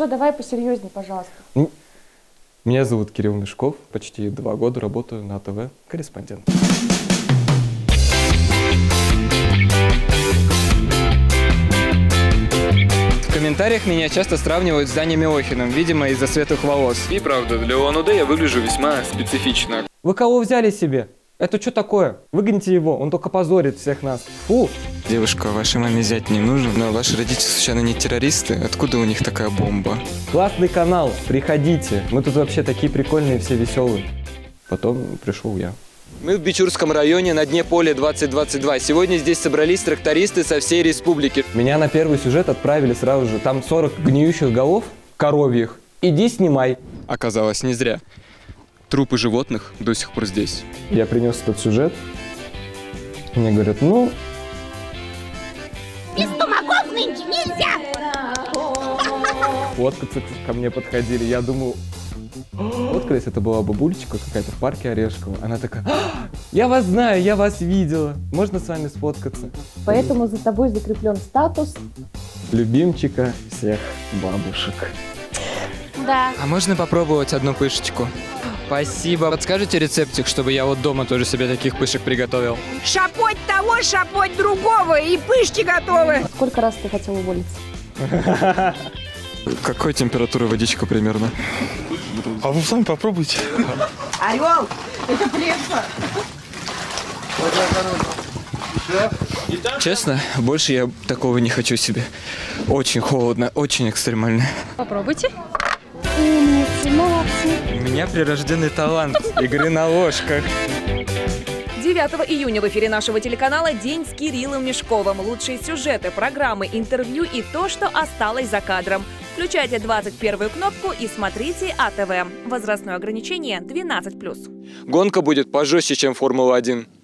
Все, давай посерьезнее, пожалуйста. Меня зовут Кирилл Мешков. Почти 2 года работаю на АТВ корреспондентом. В комментариях меня часто сравнивают с Даней Милохиным, видимо, из-за светлых волос. И правда, для Улан-Удэ я выгляжу весьма специфично. Вы кого взяли себе? Это что такое? Выгоните его, он только позорит всех нас. Фу! Девушка, вашей маме зять не нужен, но ваши родители случайно не террористы? Откуда у них такая бомба? Классный канал, приходите. Мы тут вообще такие прикольные, все веселые. Потом пришел я. Мы в Бичурском районе на дне поля 2022. Сегодня здесь собрались трактористы со всей республики. Меня на первый сюжет отправили сразу же. Там 40 гниющих голов, коровьих. Иди снимай. Оказалось, не зря. Трупы животных до сих пор здесь. Я принес этот сюжет. Мне говорят, ну... без тумаков нынче нельзя! Фоткаться ко мне подходили. Я думал... Фоткались, это была бабулечка какая-то в парке Орешкова. Она такая, я вас знаю, я вас видела. Можно с вами сфоткаться? Поэтому за тобой закреплен статус... любимчика всех бабушек. Да. А можно попробовать одну пышечку? Спасибо. Подскажите рецептик, чтобы я вот дома тоже себе таких пышек приготовил? Шапоть того, шапоть другого, и пышки готовы. Сколько раз ты хотел уволиться? Какой температуры водичка примерно? А вы сами попробуйте. Орел, это плеса. Честно, больше я такого не хочу себе. Очень холодно, очень экстремально. Попробуйте. У меня прирожденный талант игры на ложках. 9 июня в эфире нашего телеканала «День с Кириллом Мешковым». Лучшие сюжеты, программы, интервью и то, что осталось за кадром. Включайте 21-ю кнопку и смотрите АТВ. Возрастное ограничение 12+. Гонка будет пожестче, чем Формула-1.